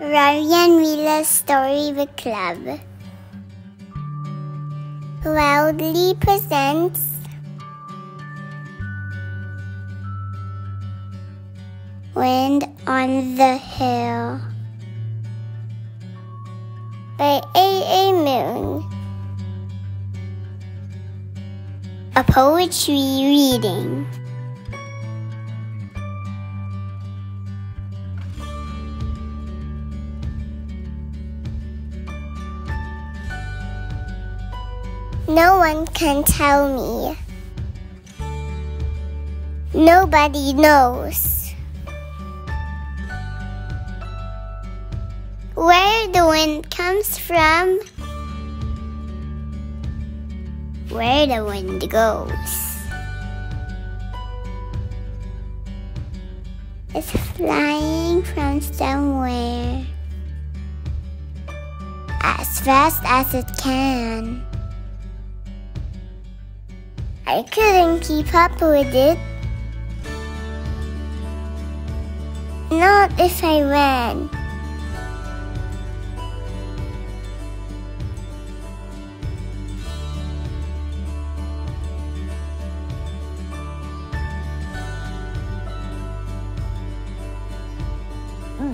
Rori and Mila Storybook Club proudly presents Wind on the Hill by A. A. Milne, a poetry reading. No one can tell me. Nobody knows where the wind comes from, where the wind goes. It's flying from somewhere as fast as it can. I couldn't keep up with it, not if I ran.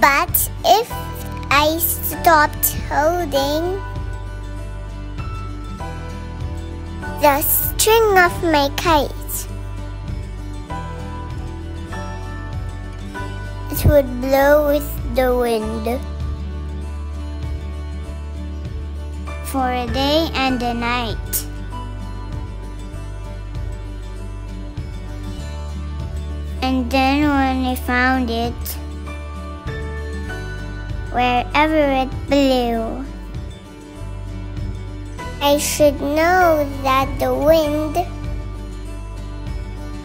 But if I stopped holding the string of my kite, it would blow with the wind for a day and a night. And then when I found it, wherever it blew, I should know that the wind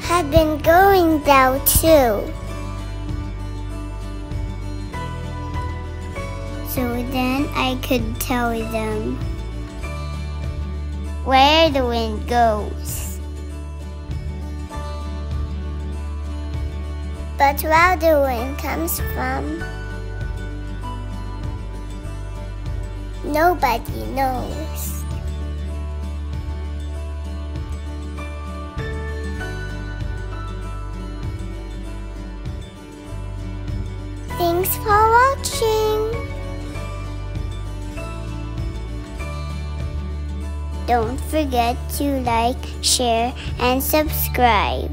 had been going down too. So then I could tell them where the wind goes. But where the wind comes from, nobody knows. Thanks for watching. Don't forget to like, share, and subscribe.